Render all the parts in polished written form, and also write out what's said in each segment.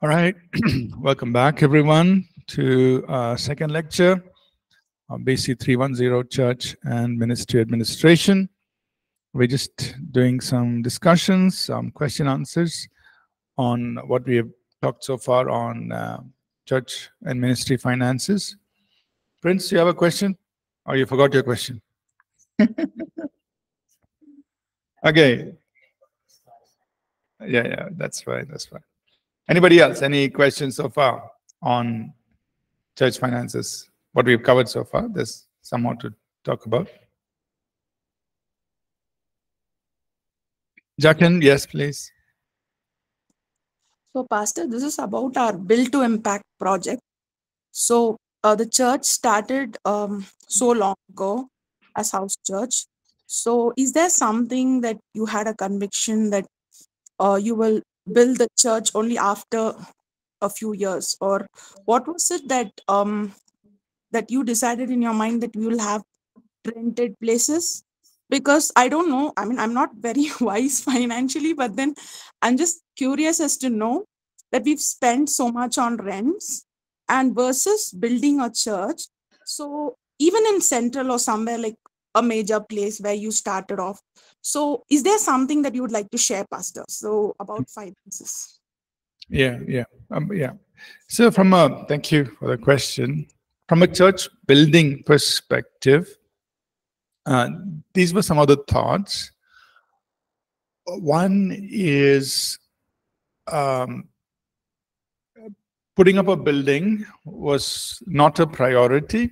All right, welcome back everyone to our second lecture on BC 310 Church and Ministry Administration. We're just doing some discussions, some question answers on what we have talked so far on church and ministry finances. Prince, you have a question? Or you forgot your question? Okay. Yeah, that's right, that's right. Anybody else? Any questions so far on church finances? What we've covered so far, there's some more to talk about. Jatin, yes, please. So, Pastor, this is about our Build to Impact project. So, the church started so long ago as house church. So, is there something that you had a conviction that you will build the church only after a few years, or what was it that that you decided in your mind that you will have rented places? Because I don't know, I mean, I'm not very wise financially, but then I'm just curious as to know that we've spent so much on rents and versus building a church. So even in central or somewhere like a major place where you started off, so is there something that you would like to share, Pastor, so about finances? Yeah. So from a, thank you for the question. From a church building perspective, these were some other thoughts. One is putting up a building was not a priority.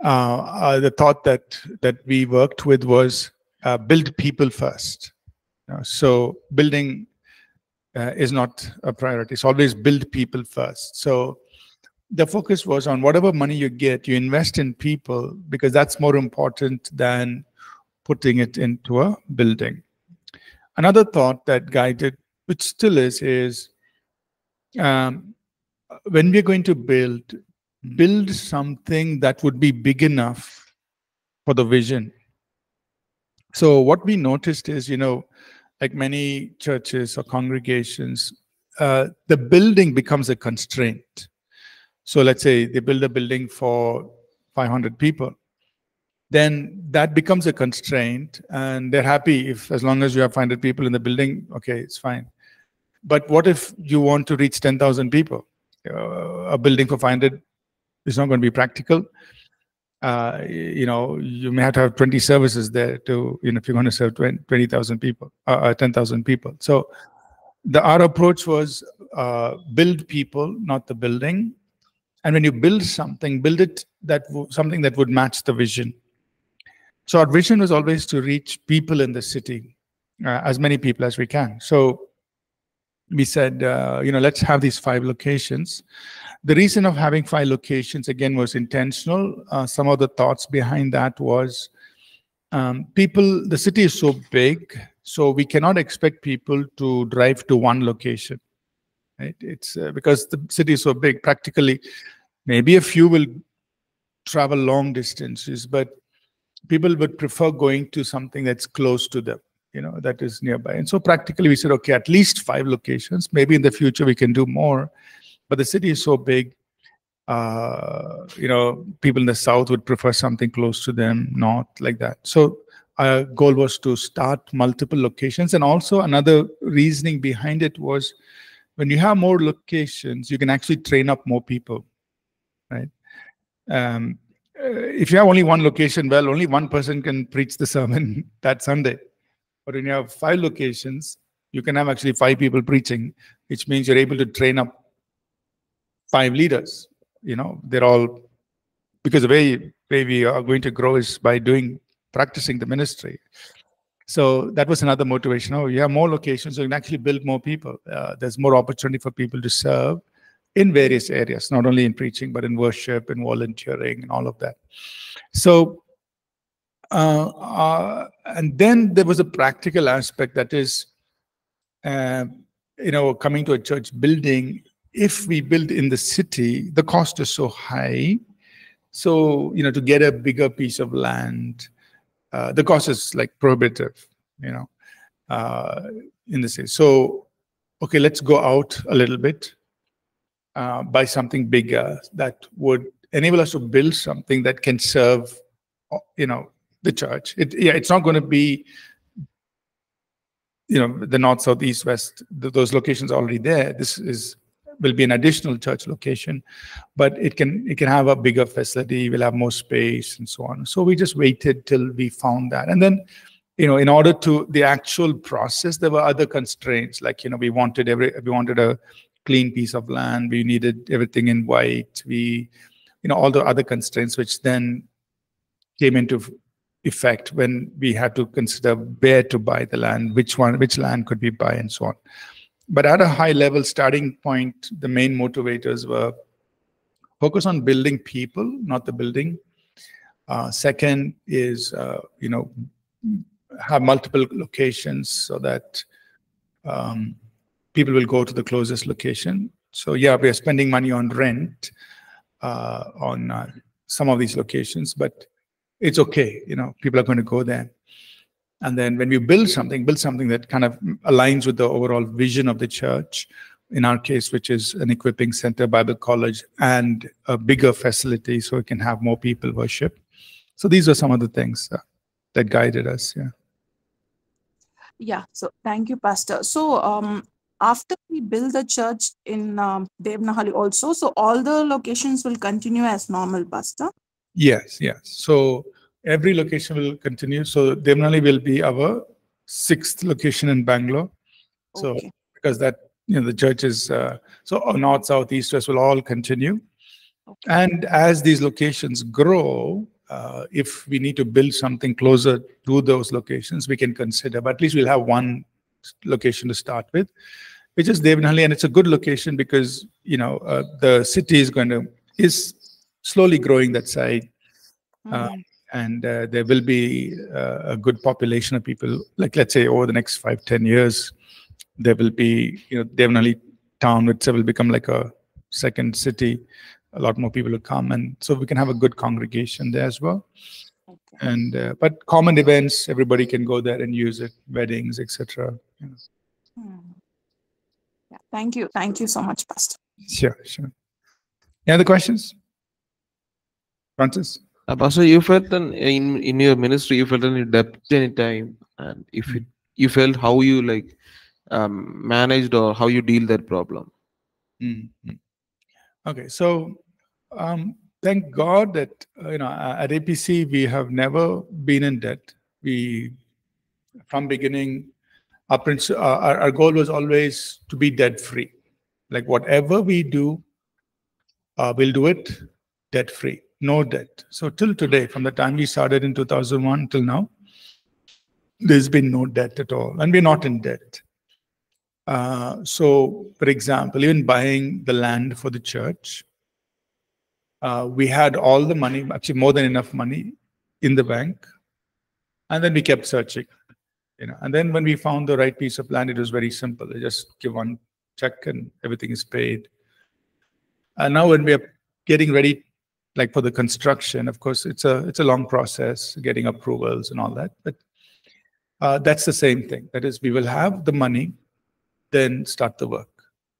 The thought that we worked with was build people first. So building is not a priority. It's always build people first. So the focus was on whatever money you get, you invest in people, because that's more important than putting it into a building. Another thought that guided, which still is when we're going to build something that would be big enough for the vision. So what we noticed is, like many churches or congregations, the building becomes a constraint. So let's say they build a building for 500 people. Then that becomes a constraint, and they're happy if, as long as you have 500 people in the building, okay, it's fine. But what if you want to reach 10,000 people? A building for 500 is not going to be practical. You may have to have 20 services there to, if you're going to serve 20,000 people, 10,000 people. So our approach was build people, not the building. And when you build something, build it something that would match the vision. So our vision was always to reach people in the city, as many people as we can. So we said, let's have these 5 locations. The reason of having 5 locations, again, was intentional. Some of the thoughts behind that was the city is so big, so we cannot expect people to drive to one location. Right? It's because the city is so big, practically, maybe a few will travel long distances, but people would prefer going to something that's close to them, that is nearby. And so practically we said, okay, at least 5 locations, maybe in the future we can do more, but the city is so big, people in the south would prefer something close to them, not like that. So our goal was to start multiple locations. And also another reasoning behind it was, when you have more locations, you can actually train up more people, right? If you have only one location, well, only one person can preach the sermon that Sunday. But when you have 5 locations, you can have actually 5 people preaching, which means you're able to train up 5 leaders. They're all, because the way we are going to grow is by practicing the ministry. So that was another motivation. You have more locations, so you can actually build more people. There's more opportunity for people to serve in various areas, not only in preaching, but in worship, in volunteering, and all of that. So, and then there was a practical aspect, that is, coming to a church building, if we build in the city, the cost is so high. So, to get a bigger piece of land, the cost is like prohibitive, in the city. So okay, let's go out a little bit, buy something bigger that would enable us to build something that can serve, you know, the church. It's not going to be, you know, the north, south, east, west. Those locations are already there. This will be an additional church location, but it can have a bigger facility. We'll have more space and so on. So we just waited till we found that. And then, you know, in order to the actual process, there were other constraints. Like, you know, we wanted a clean piece of land. We needed everything in white. We, you know, all the other constraints, which then came into effect when we had to consider where to buy the land, which land could we buy, and so on. But at a high level starting point, the main motivators were focus on building people, not the building. Second is, you know, have multiple locations so that people will go to the closest location. So yeah, we are spending money on rent on some of these locations, but it's okay. You know, people are going to go there. And then when we build something that kind of aligns with the overall vision of the church, in our case, which is an equipping center, Bible college, and a bigger facility so it can have more people worship. So these are some of the things that guided us. Yeah. Yeah. So thank you, Pastor. So after we build the church in Devanahalli also, so all the locations will continue as normal, Pastor? Yes. Yes. So every location will continue. So Devanahalli will be our 6th location in Bangalore. So okay, because that, you know, the church is so north, south, east, west will all continue. Okay. And as these locations grow, if we need to build something closer to those locations, we can consider. But at least we'll have one location to start with, which is Devanahalli, and it's a good location because, you know, the city is slowly growing that side. Mm-hmm. And there will be a good population of people. Like, let's say over the next 5-10 years, there will be, you know, Devanahalli town itself will become like a second city. A lot more people will come, and so we can have a good congregation there as well. Okay. And but common events, everybody can go there and use it, weddings, etc. You know. Yeah, thank you so much, Pastor. Sure. Any other questions, Francis? Pastor, you felt in your ministry, you felt any depth any time, and if you felt how you like managed or how you deal that problem. Mm-hmm. Okay, so thank God that, you know, at APC we have never been in debt. We, from beginning, our goal was always to be debt free. Like whatever we do, we'll do it debt free, no debt. So till today, from the time we started in 2001 till now, there's been no debt at all, and we're not in debt. So, for example, even buying the land for the church, we had all the money, actually more than enough money in the bank. And then we kept searching, you know, and then when we found the right piece of land, it was very simple. They just give one check and everything is paid. And now when we are getting ready, like for the construction, of course, it's a long process, getting approvals and all that. But that's the same thing. That is, we will have the money, then start the work,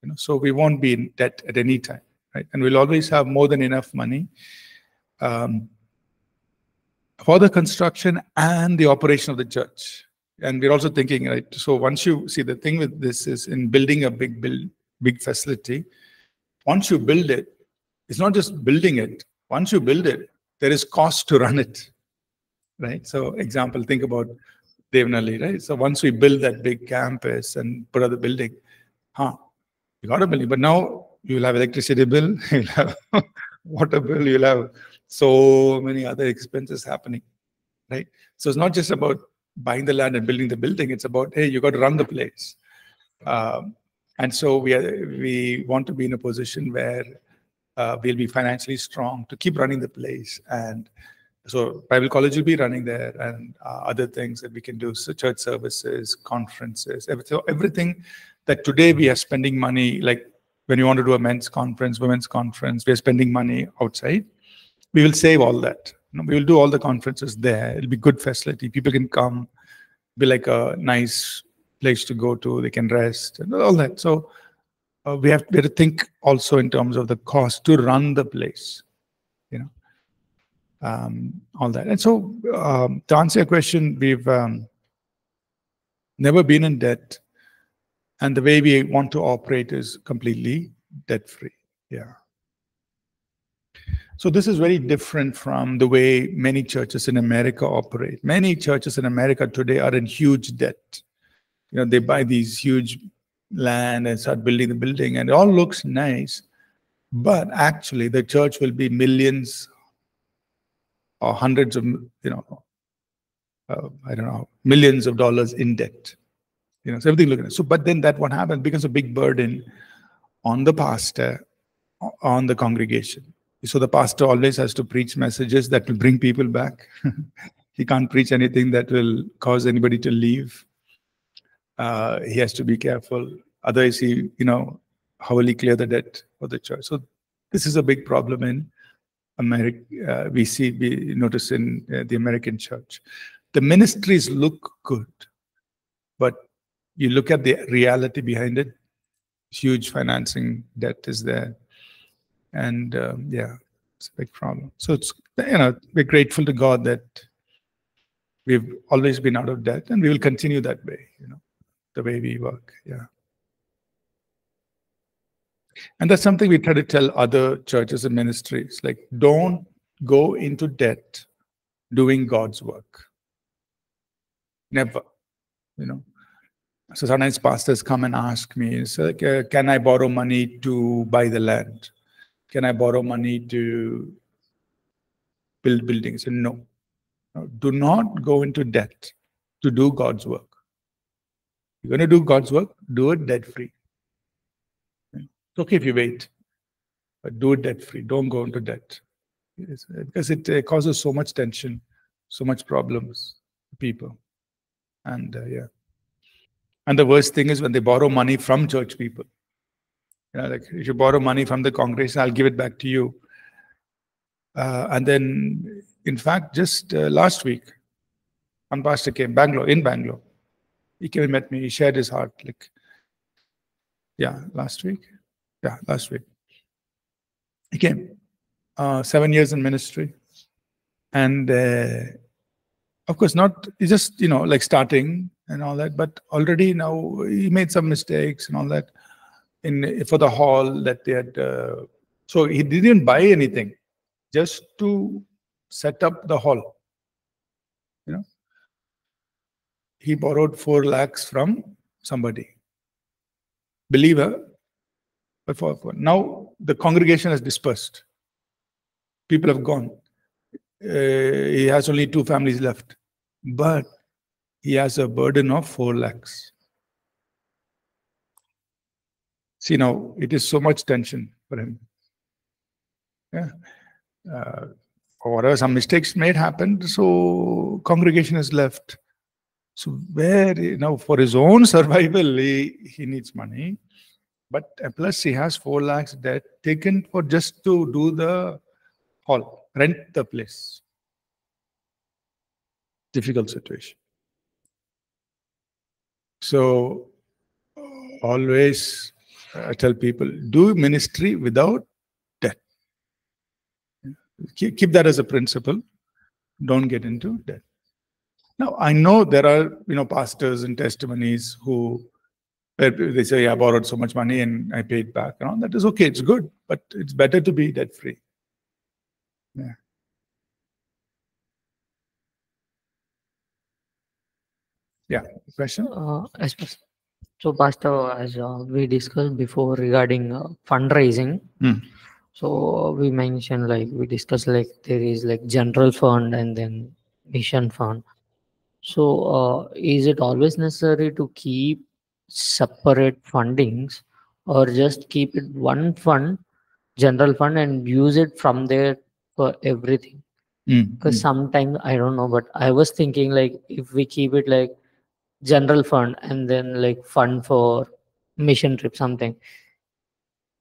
you know, so we won't be in debt at any time, right? And we'll always have more than enough money for the construction and the operation of the church. And we're also thinking, right, so once you see, the thing with this is, in building a big facility, once you build it, it's not just building it. Once you build it, there is cost to run it, right? So example, think about Devanahalli, right? So once we build that big campus and put out the building, you got a building, but now you'll have electricity bill, you'll have water bill, you'll have so many other expenses happening, right? So it's not just about buying the land and building the building. It's about, hey, you got to run the place. And so we want to be in a position where we'll be financially strong to keep running the place. And so Bible college will be running there, and other things that we can do, so church services, conferences, everything that today we are spending money, like when you want to do a men's conference, women's conference, we are spending money outside. We will save all that. You know, we will do all the conferences there. It'll be good facility. People can come, be like a nice place to go to, they can rest, and all that. So we have to think also in terms of the cost to run the place, you know, all that. And so to answer your question, we've never been in debt, and the way we want to operate is completely debt-free. Yeah. So this is very different from the way many churches in America operate. Many churches in America today are in huge debt. You know, they buy these huge land and start building the building, and it all looks nice, but actually the church will be millions or hundreds of, you know, I don't know, millions of dollars in debt. You know, so everything looking at it. So, but then that what happens becomes a big burden on the pastor, on the congregation. So the pastor always has to preach messages that will bring people back. He can't preach anything that will cause anybody to leave. He has to be careful. Otherwise, he, you know, how will he clear the debt for the church? So this is a big problem in America. We notice in the American church. The ministries look good, but you look at the reality behind it. Huge financing debt is there. And yeah, it's a big problem. So it's, you know, we're grateful to God that we've always been out of debt, and we will continue that way, you know, the way we work. Yeah. And that's something we try to tell other churches and ministries, like, don't go into debt doing God's work. Never, you know. So sometimes pastors come and ask me, so like, can I borrow money to buy the land? Can I borrow money to build buildings? And no. No, do not go into debt to do God's work. You're going to do God's work, do it debt-free. It's okay if you wait, but do it debt-free. Don't go into debt. Because it causes so much tension, so much problems to people. And yeah. And the worst thing is when they borrow money from church people. You know, like, if you borrow money from the congregation, I'll give it back to you. And then, in fact, just last week, one pastor came, in Bangalore. He came and met me. He shared his heart. Like, yeah, last week. Yeah, last week. He came. 7 years in ministry. And, of course, not just, you know, like starting and all that, but already now he made some mistakes and all that. For the hall that they had, so he didn't buy anything, just to set up the hall. You know, he borrowed 4 lakhs from somebody, believer. But now the congregation has dispersed. People have gone. He has only 2 families left, but he has a burden of 4 lakhs. See, now, it is so much tension for him. Yeah. For whatever, some mistakes made happened, so congregation is left. So where, you know, for his own survival, he needs money. But plus, he has 4 lakhs debt taken for just to do the hall, rent the place. Difficult situation. So, always, I tell people, do ministry without debt. Keep that as a principle. Don't get into debt. Now, I know there are, you know, pastors and testimonies where they say, yeah, I borrowed so much money and I paid back. And all that is okay. It's good. But it's better to be debt-free. Yeah. Yeah. Question? So, Pastor, as we discussed before regarding fundraising, so we mentioned, like, we discussed, like, there is, like, general fund and then mission fund. So, is it always necessary to keep separate fundings, or just keep it one fund, general fund, and use it from there for everything? Because sometimes, I don't know, but I was thinking, like, if we keep it, like, general fund and then, like, fund for mission trip, something,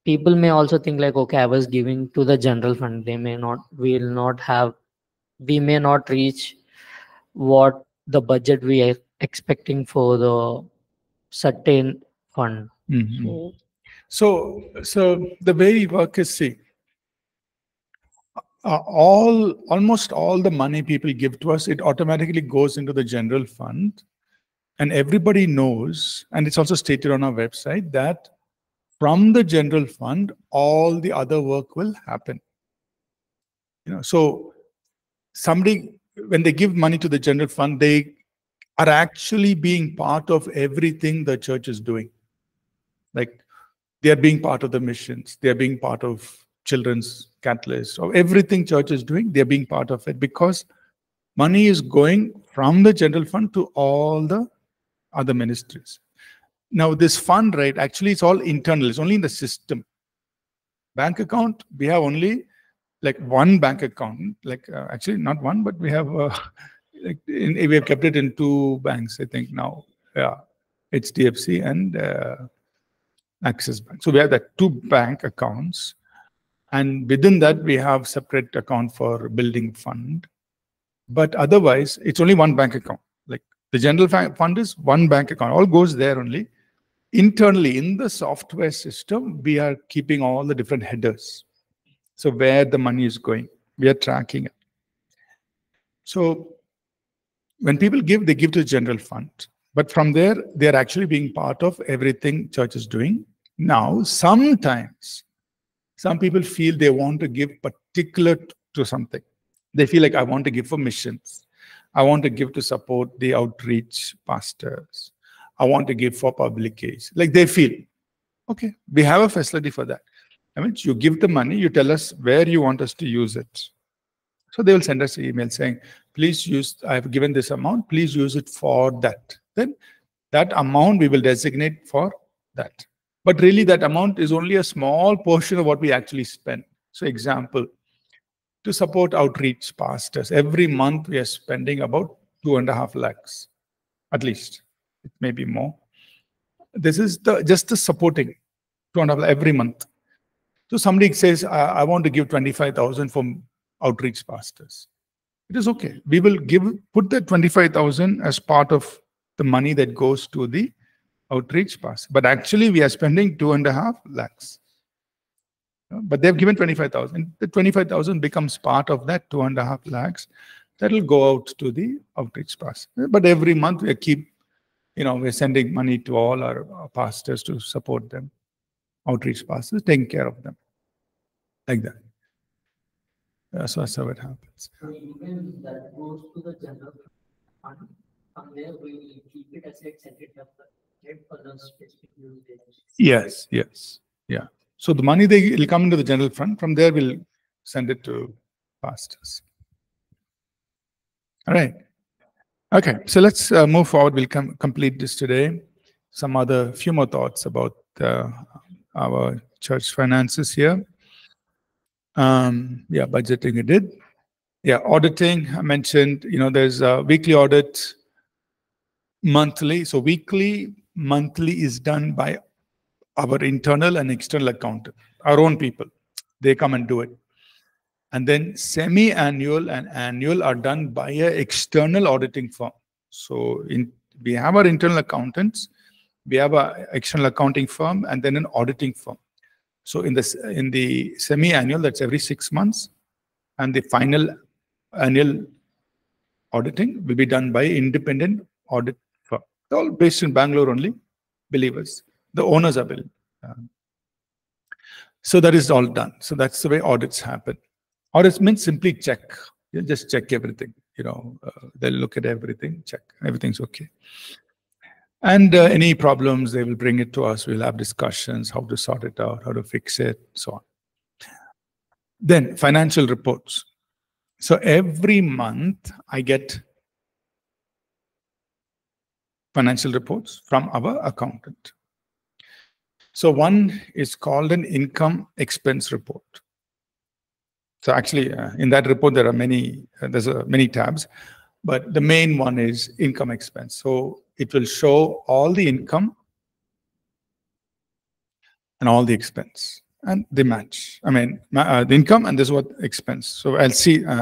people may also think, like, okay, I was giving to the general fund, we may not reach what the budget we are expecting for the certain fund. Mm-hmm. So the way we work is, see, almost all the money people give to us, it automatically goes into the general fund. And everybody knows, and it's also stated on our website, that from the general fund, all the other work will happen. You know, so somebody, when they give money to the general fund, they are actually being part of everything the church is doing. Like, they are being part of the missions, they are being part of children's catalyst, or everything church is doing, they are being part of it, because money is going from the general fund to all the other ministries. Now, this fund, right, actually it's all internal. It's only in the system. Bank account, we have only like one bank account. Like, actually not one, but we have we have kept it in two banks, I think now. Yeah, HDFC and Axis Bank. So we have that two bank accounts. And within that, we have separate account for building fund. But otherwise, it's only one bank account. Like, the general fund is one bank account. All goes there only. Internally, in the software system, we are keeping all the different headers. So where the money is going, we are tracking it. So when people give, they give to the general fund. But from there, they are actually being part of everything church is doing. Now, sometimes, some people feel they want to give particular to something. They feel like, I want to give for missions. I want to give to support the outreach pastors. I want to give for publications. Like, they feel, okay, we have a facility for that. I mean, you give the money, you tell us where you want us to use it. So they will send us an email saying, please use, I have given this amount, please use it for that. Then that amount we will designate for that. But really that amount is only a small portion of what we actually spend. So example, to support outreach pastors, every month we are spending about 2.5 lakhs, at least. It may be more. This is just the supporting 2.5 lakh every month. So somebody says, I want to give 25,000 for outreach pastors. It is okay. We will put that 25,000 as part of the money that goes to the outreach pastor. But actually, we are spending 2.5 lakhs. But they've given 25,000. The 25,000 becomes part of that 2.5 lakhs. That will go out to the outreach pastor. But every month we keep, you know, we're sending money to all our pastors to support them. Outreach pastors, taking care of them. Like that. So that's how it happens. So even that goes to the general fund. From there we keep it as a separate for the specific use cases. Yes, yes, yeah. So the money will come into the general fund. From there, we'll send it to pastors. All right. Okay. So let's move forward. We'll complete this today. Some other few more thoughts about our church finances here. Yeah, budgeting I did. Yeah, auditing I mentioned. You know, there's a weekly audit, monthly. So weekly, monthly is done by our internal and external accountant, our own people. They come and do it. And then semi-annual and annual are done by an external auditing firm. So we have our internal accountants, we have an external accounting firm, and then an auditing firm. So in the semi-annual, that's every 6 months, and the final annual auditing will be done by independent audit firm. They're all based in Bangalore only, believers. The owners are built. So that is all done. So that's the way audits happen. Audits means simply check. You just check everything. You know, they'll look at everything, check. Everything's okay. And any problems, they will bring it to us. We'll have discussions, how to sort it out, how to fix it, so on. Then financial reports. So every month I get financial reports from our accountant. So one is called an income expense report. So actually, in that report, there are many, many tabs, but the main one is income expense. So it will show all the income and all the expense, and they match. I mean, the income and this is what expense. So I'll see, I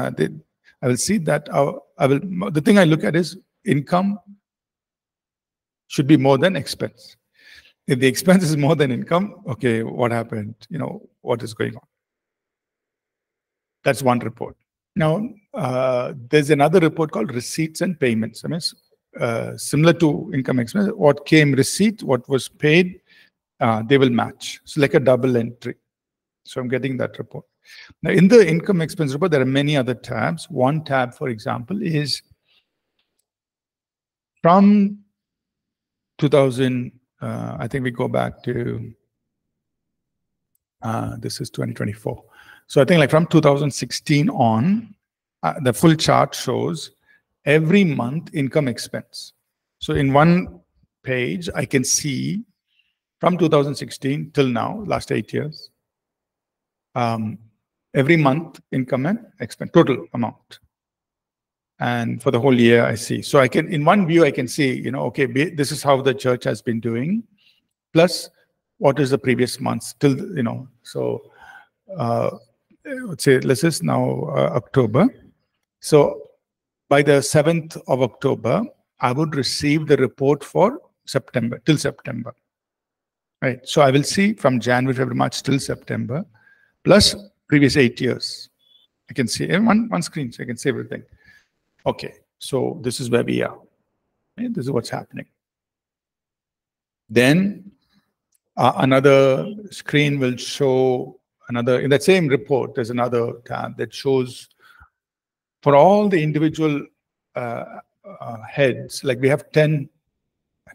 will see that the thing I look at is income should be more than expense. If the expense is more than income, okay, what happened? You know, what is going on? That's one report. Now, there's another report called receipts and payments. I mean, similar to income expense, what came receipt, what was paid, they will match. It's like a double entry. So I'm getting that report. Now, in the income expense report, there are many other tabs. One tab, for example, is from 2000, I think we go back to, this is 2024. So I think like from 2016 on, the full chart shows every month income expense. So in one page, I can see from 2016 till now, last 8 years, every month income and expense, total amount. And for the whole year, I see. So I can, in one view, I can see, you know, okay, this is how the church has been doing, plus what is the previous months till, you know, so let's say this is now October. So by the 7th of October, I would receive the report for September, till September, right? So I will see from January, February, March till September, plus previous 8 years. I can see one screen, so I can see everything. Okay, so this is where we are. Okay, this is what's happening. Then another screen will show another, in that same report, there's another tab that shows for all the individual heads, like we have 10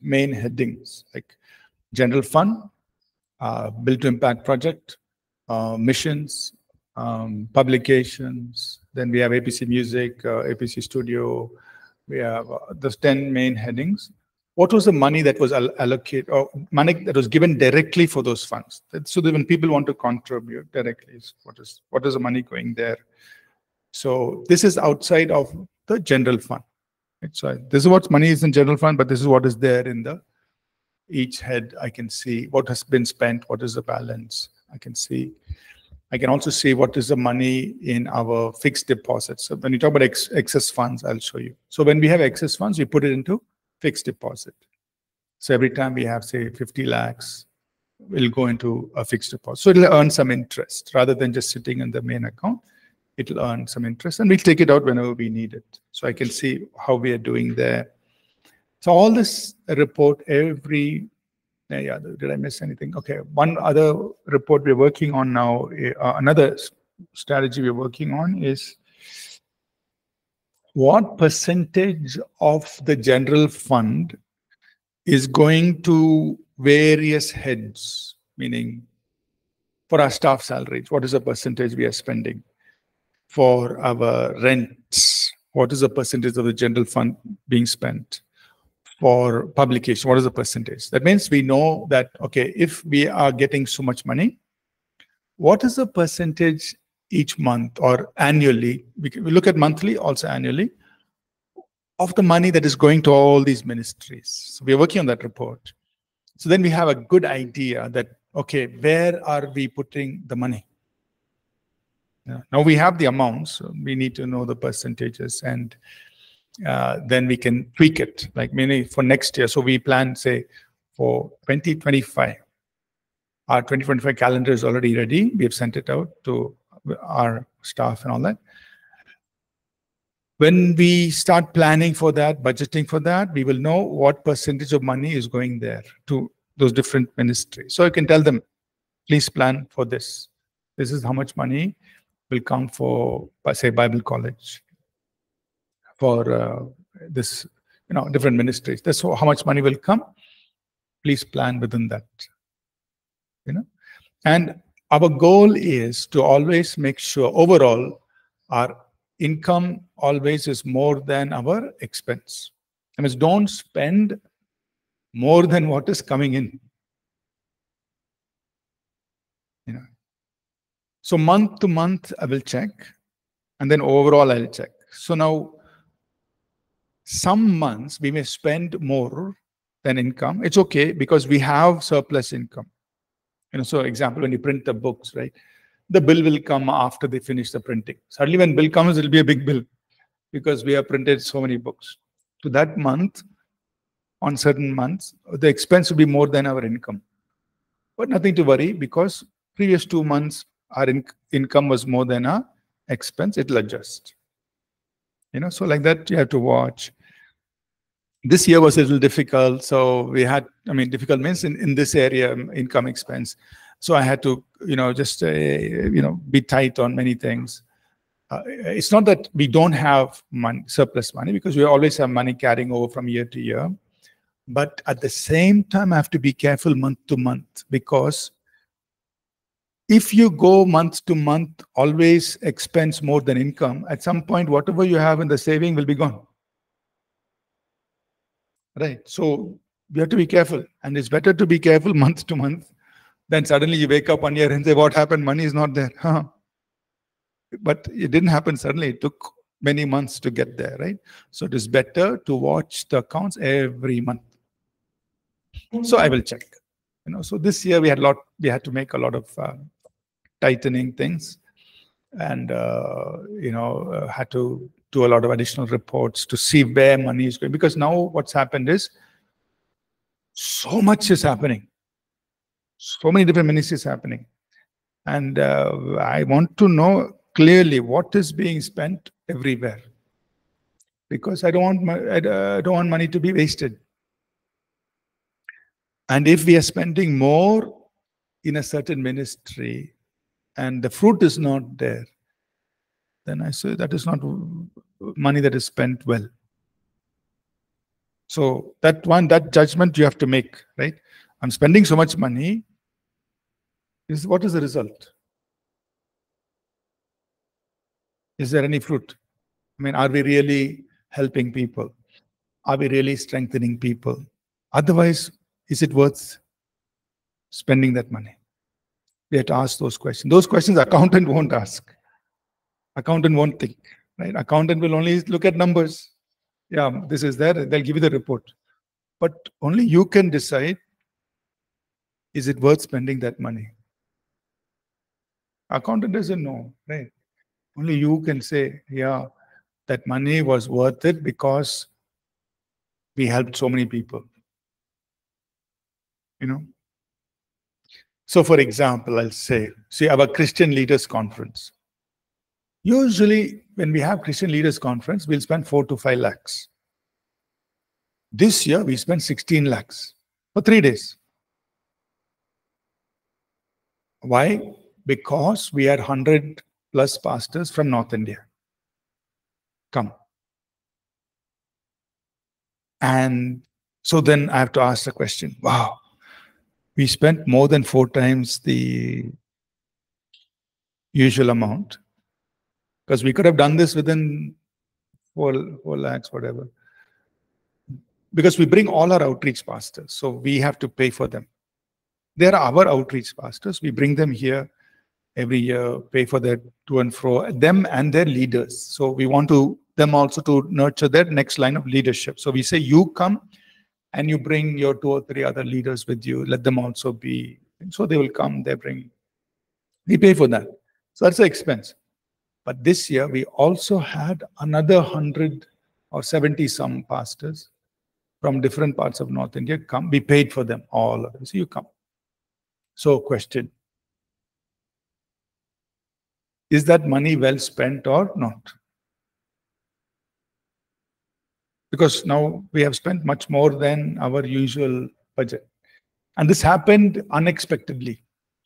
main headings, like general fund, Build to Impact project, missions, publications, then we have APC Music, APC Studio, we have those 10 main headings. What was the money that was allocated, or money that was given directly for those funds? So that when people want to contribute directly, what is the money going there? So this is outside of the general fund. Right? So this is what money is in general fund, but this is what is there in the each head. I can see what has been spent, what is the balance. I can see. I can also see what is the money in our fixed deposits. So when you talk about excess funds, I'll show you. So when we have excess funds, we put it into fixed deposit. So every time we have, say, 50 lakhs, we'll go into a fixed deposit. So it'll earn some interest rather than just sitting in the main account. It'll earn some interest and we'll take it out whenever we need it. So I can see how we are doing there. So all this report, every... Yeah, did I miss anything? Okay, one other report we're working on now, another strategy we're working on is what percentage of the general fund is going to various heads, meaning for our staff salaries, what is the percentage we are spending? For our rents, what is the percentage of the general fund being spent? For publication, what is the percentage? That means we know that, okay, if we are getting so much money, what is the percentage each month or annually? We look at monthly, also annually, of the money that is going to all these ministries. So we're working on that report. So then we have a good idea that, okay, where are we putting the money? Yeah. Now we have the amounts, so we need to know the percentages and then we can tweak it, like maybe for next year. So we plan, say, for 2025. Our 2025 calendar is already ready. We have sent it out to our staff and all that. When we start planning for that, budgeting for that, we will know what percentage of money is going there to those different ministries. So you can tell them, please plan for this. This is how much money will come for, say, Bible college. For this, you know, different ministries. That's how much money will come. Please plan within that, you know. And our goal is to always make sure overall our income always is more than our expense. I mean, don't spend more than what is coming in, you know. So month to month, I will check, and then overall I'll check. So now, some months we may spend more than income. It's okay because we have surplus income. You know, so example, when you print the books, right? The bill will come after they finish the printing. Suddenly when bill comes, it'll be a big bill because we have printed so many books. So that month, on certain months, the expense will be more than our income. But nothing to worry, because previous 2 months, our income was more than our expense. It'll adjust. You know, so like that, you have to watch. This year was a little difficult. So we had, I mean, difficult means in this area, income expense. So I had to, you know, just, you know, be tight on many things. It's not that we don't have money, surplus money, because we always have money carrying over from year to year. But at the same time, I have to be careful month to month, because if you go month to month, always expense more than income, at some point, whatever you have in the saving will be gone. Right? So you have to be careful. And it's better to be careful month to month than suddenly you wake up 1 year and say, what happened? Money is not there. Huh? But it didn't happen suddenly. It took many months to get there, right? So it is better to watch the accounts every month. So I will check, you know. So this year we had a lot, we had to make a lot of tightening things, and you know, had to do a lot of additional reports to see where money is going, because now what's happened is so much is happening, so many different ministries happening, and I want to know clearly what is being spent everywhere, because I don't want I don't want money to be wasted. And if we are spending more in a certain ministry and the fruit is not there, then I say that is not money that is spent well. So that one, that judgment you have to make, right? I'm spending so much money. Is what is the result? Is there any fruit? I mean, are we really helping people? Are we really strengthening people? Otherwise, is it worth spending that money? We have to ask those questions. Those questions accountant won't ask. Accountant won't think, right? Accountant will only look at numbers. Yeah, this is there. They'll give you the report. But only you can decide, is it worth spending that money? Accountant doesn't know, right? Only you can say, yeah, that money was worth it because we helped so many people. You know? So for example, I'll say, see, our Christian Leaders Conference. Usually when we have Christian Leaders Conference, we'll spend 4 to 5 lakhs. This year, we spent 16 lakhs for 3 days. Why? Because we had 100+ pastors from North India come. And so then I have to ask the question, wow, we spent more than 4 times the usual amount, because we could have done this within 4 lakhs, whatever. Because we bring all our outreach pastors, so we have to pay for them. They are our outreach pastors. We bring them here every year, pay for their to and fro, them and their leaders. So we want to them also to nurture their next line of leadership. So we say, you come and you bring your 2 or 3 other leaders with you. Let them also be. So they will come, they bring. We pay for that. So that's the expense. But this year, we also had another 100 or 70-some pastors from different parts of North India come. We paid for them, all of them. So you come. So question, is that money well spent or not? Because now we have spent much more than our usual budget. And this happened unexpectedly.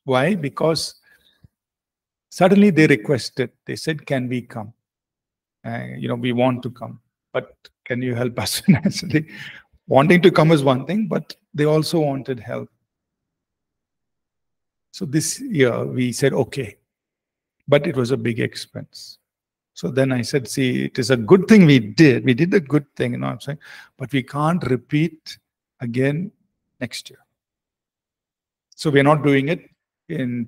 Why? Because suddenly they requested, they said, can we come? You know, we want to come, but can you help us financially? Wanting to come is one thing, but they also wanted help. So this year we said, okay, but it was a big expense. So then I said, see, it is a good thing we did. We did a good thing, you know what I'm saying? But we can't repeat again next year. So we're not doing it in,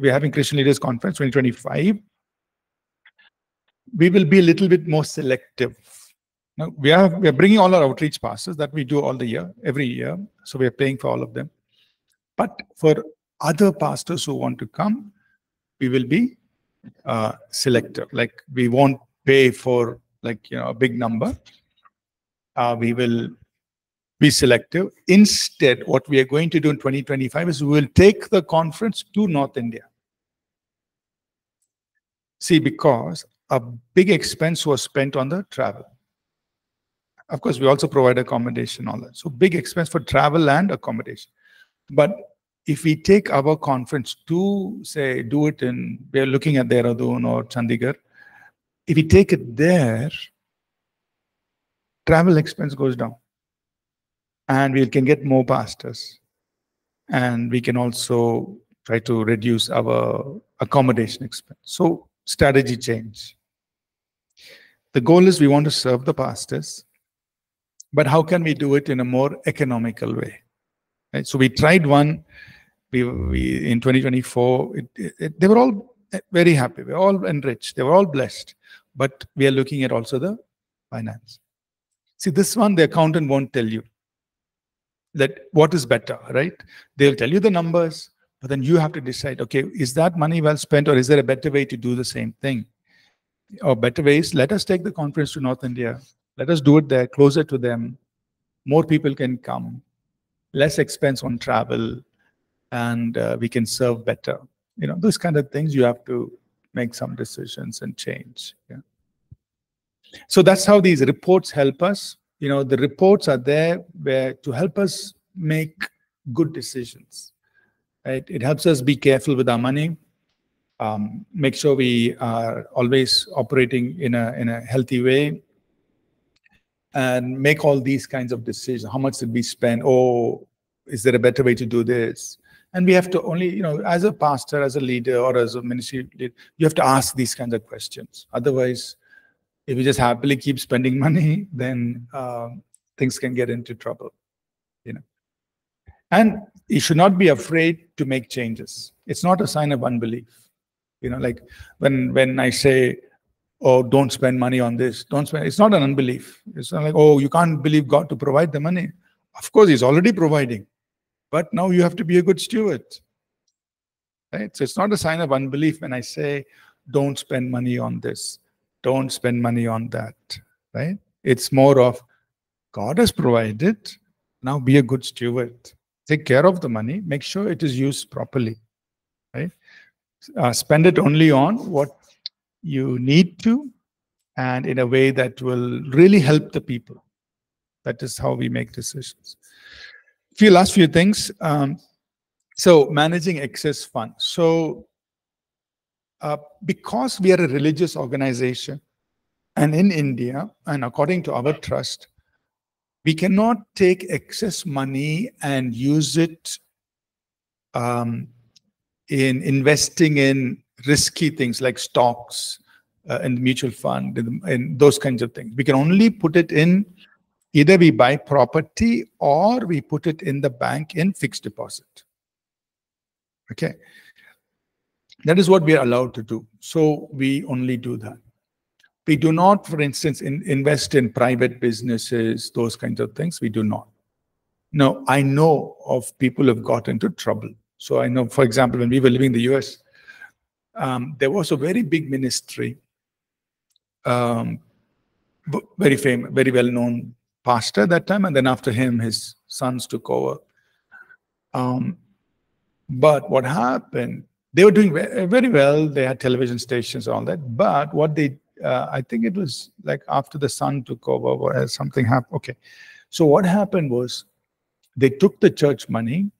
we're having Christian Leaders Conference 2025. We will be a little bit more selective. Now we are bringing all our outreach passes that we do all the year, every year. So we are paying for all of them. But for other pastors who want to come, we will be selective. Like we won't pay for, like, you know, a big number. We will be selective. Instead, what we are going to do in 2025 is we will take the conference to North India. See, because a big expense was spent on the travel. Of course, we also provide accommodation, all that. So big expense for travel and accommodation. But if we take our conference to, say, do it in, we are looking at Dehradun or Chandigarh. If we take it there, travel expense goes down. And we can get more pastors. And we can also try to reduce our accommodation expense. So strategy change. The goal is we want to serve the pastors. But how can we do it in a more economical way? Right? So we tried one. We in 2024, they were all very happy. They were all enriched. They were all blessed. But we are looking at also the finance. See, this one, the accountant won't tell you that what is better, right? They'll tell you the numbers, but then you have to decide, okay, is that money well spent or is there a better way to do the same thing? Or better ways, let us take the conference to North India. Let us do it there, closer to them. More people can come. Less expense on travel. And we can serve better. You know, those kind of things, you have to make some decisions and change. Yeah. So that's how these reports help us. You know, the reports are there where to help us make good decisions. Right? It helps us be careful with our money. Make sure we are always operating in a healthy way. And make all these kinds of decisions. How much did we spend? Oh, is there a better way to do this? And we have to only, you know, as a pastor, as a leader, or as a ministry leader, you have to ask these kinds of questions. Otherwise, if you just happily keep spending money, then things can get into trouble, you know. And you should not be afraid to make changes. It's not a sign of unbelief. You know, like when I say, oh, don't spend money on this. Don't spend. It's not an unbelief. It's not like, oh, you can't believe God to provide the money. Of course, He's already providing. But now you have to be a good steward. Right? So it's not a sign of unbelief when I say, don't spend money on this. Don't spend money on that. Right? It's more of, God has provided. Now be a good steward. Take care of the money. Make sure it is used properly. Right? Spend it only on what you need to, and in a way that will really help the people. That is how we make decisions. Last few things. So managing excess funds. So because we are a religious organization, and in India, and according to our trust, we cannot take excess money and use it in investing in risky things like stocks and mutual fund and those kinds of things. We can only put it in, either we buy property or we put it in the bank in fixed deposit. Okay. That is what we are allowed to do. So we only do that. We do not, for instance, invest in private businesses, those kinds of things. We do not. Now, I know of people who have got into trouble. So I know, for example, when we were living in the US, there was a very big ministry, very famous, very well-known pastor at that time, and then after him, his sons took over. But what happened, they were doing very well, they had television stations and all that, but what they, I think it was like after the son took over or something happened, okay. So what happened was, they took the church money,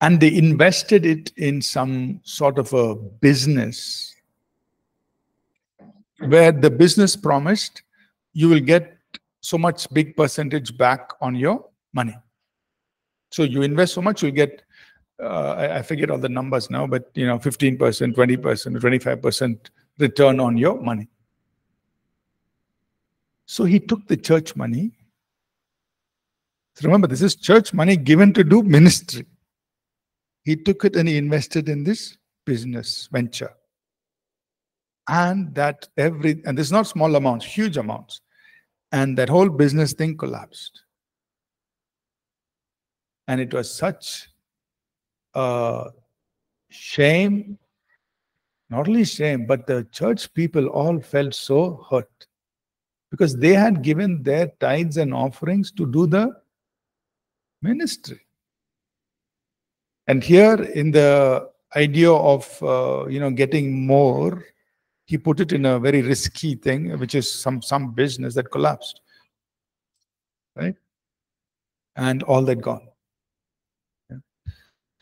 and they invested it in some sort of a business where the business promised you will get so much big percentage back on your money. So you invest so much, you'll get, I forget all the numbers now, but you know, 15%, 20%, 25% return on your money. So he took the church money. So remember, this is church money given to do ministry. He took it and he invested in this business venture. And that and this is not small amounts, huge amounts. And that whole business thing collapsed. And it was such a shame, not only shame, but the church people all felt so hurt. because they had given their tithes and offerings to do the ministry. And here in the idea of getting more, he put it in a very risky thing, which is some business that collapsed, right? And all that gone. Yeah.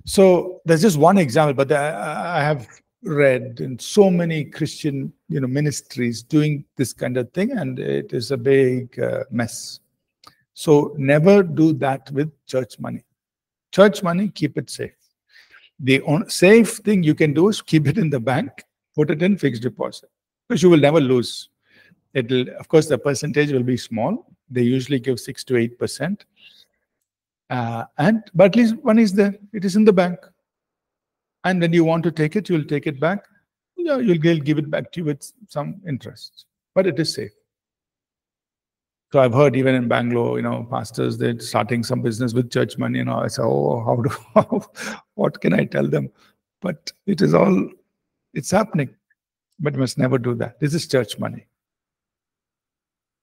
So there's just one example, but I have read in so many Christian ministries doing this kind of thing, and it is a big mess. So never do that with church money. Church money, keep it safe. The safe thing you can do is keep it in the bank, put it in fixed deposit, because you will never lose. It'll, of course, the percentage will be small. They usually give 6 to 8%, but at least one is there. It is in the bank, and when you want to take it, you'll take it back. You'll give it back to you with some interest, but it is safe. So I've heard even in Bangalore, pastors, they're starting some business with church money, and I say, oh, what can I tell them? But it is all, it's happening. But you must never do that. This is church money.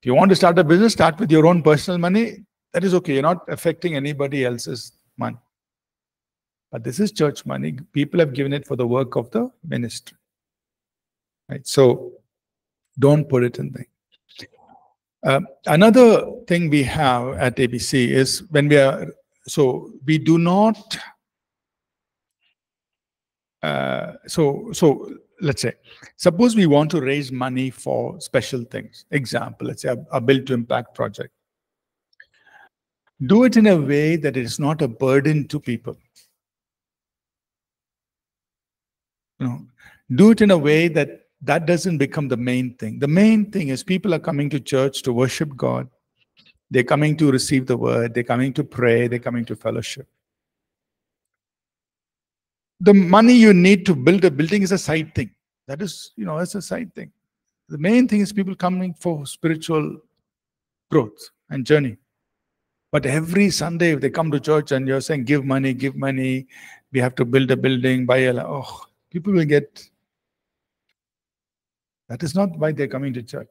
If you want to start a business, start with your own personal money. That is okay. You're not affecting anybody else's money. But this is church money. People have given it for the work of the ministry. Right? So don't put it in there. Another thing we have at APC is when we are, we do not, let's say, suppose we want to raise money for special things. Example, let's say a Build to Impact project. Do it in a way that it is not a burden to people. Do it in a way that that doesn't become the main thing. The main thing is people are coming to church to worship God. They're coming to receive the word. They're coming to pray. They're coming to fellowship. The money you need to build a building is a side thing. That is, that's a side thing. The main thing is people coming for spiritual growth and journey. But every Sunday, if they come to church and you're saying, give money, we have to build a building, buy a, people will get... That is not why they're coming to church.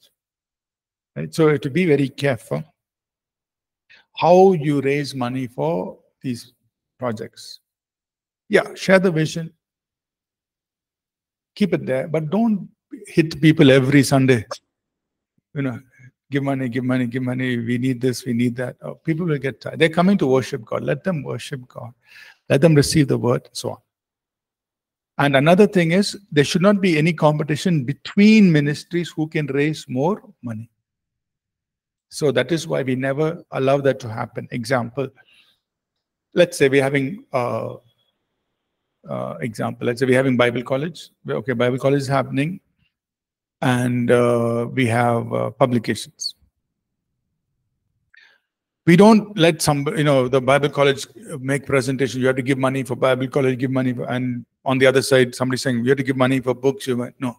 Right? So you have to be very careful how you raise money for these projects. Yeah, share the vision. Keep it there, but don't hit people every Sunday. Give money, give money, give money. We need this, we need that. Oh, people will get tired. They're coming to worship God. Let them worship God. Let them receive the word, and so on. And another thing is, there should not be any competition between ministries who can raise more money. So that is why we never allow that to happen. Example, let's say we're having, Bible college. Okay, Bible college is happening. And we have publications. We don't let somebody, the Bible college make presentation. You have to give money for Bible college, give money for, and on the other side, somebody saying, you have to give money for books. No.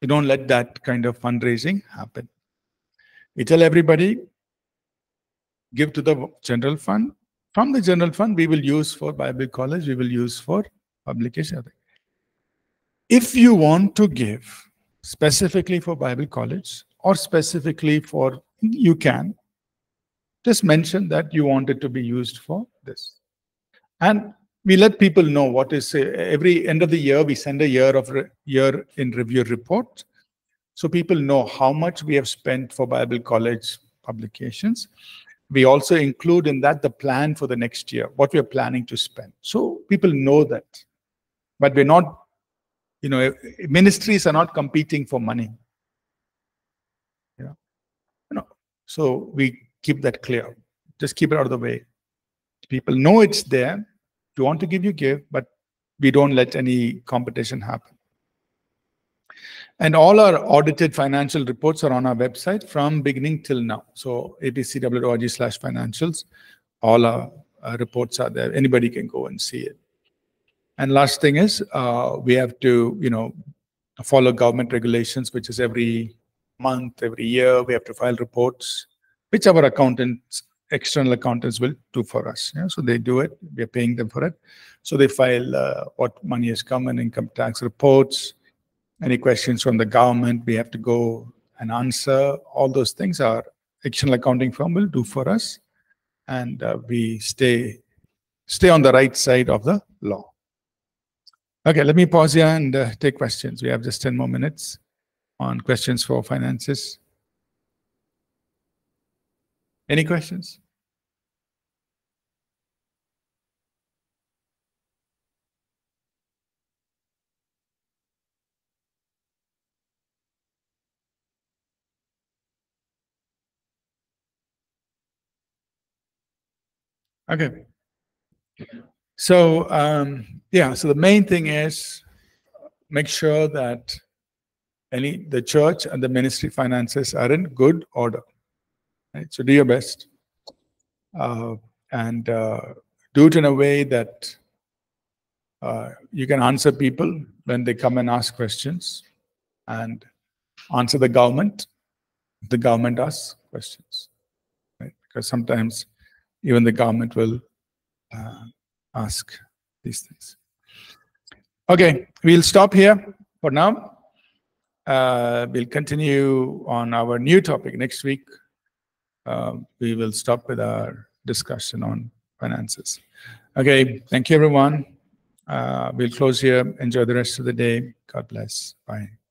You don't let that kind of fundraising happen. We tell everybody, give to the general fund. From the general fund, we will use for Bible college, we will use for publication. If you want to give specifically for Bible college or specifically for, you can, just mention that you want it to be used for this. And we let people know what is, every end of the year, we send a year in review report. So people know how much we have spent for Bible college publications. We also include in that the plan for the next year, what we are planning to spend. So people know that. But we're not, ministries are not competing for money. So we keep that clear. Just keep it out of the way. People know it's there. If you want to give, you give, but we don't let any competition happen. And all our audited financial reports are on our website from beginning till now. So apcwo.org/financials. All our reports are there. Anybody can go and see it. And last thing is, we have to, follow government regulations, which is every month, every year, we have to file reports, which our accountants, external accountants will do for us. Yeah? So they do it, we are paying them for it. So they file what money has come in income tax reports, any questions from the government, we have to go an answer. All those things our external accounting firm will do for us, and we stay on the right side of the law. Okay, let me pause here and take questions. We have just 10 more minutes on questions for finances. Any questions? Okay. So, yeah, so the main thing is make sure that the church and the ministry finances are in good order. Right? So do your best and do it in a way that you can answer people when they come and ask questions, and answer the government if the government asks questions. Right? Because sometimes even the government will ask these things. Okay, we'll stop here for now. We'll continue on our new topic next week. We will stop with our discussion on finances. Okay, thank you everyone. We'll close here. Enjoy the rest of the day. God bless. Bye.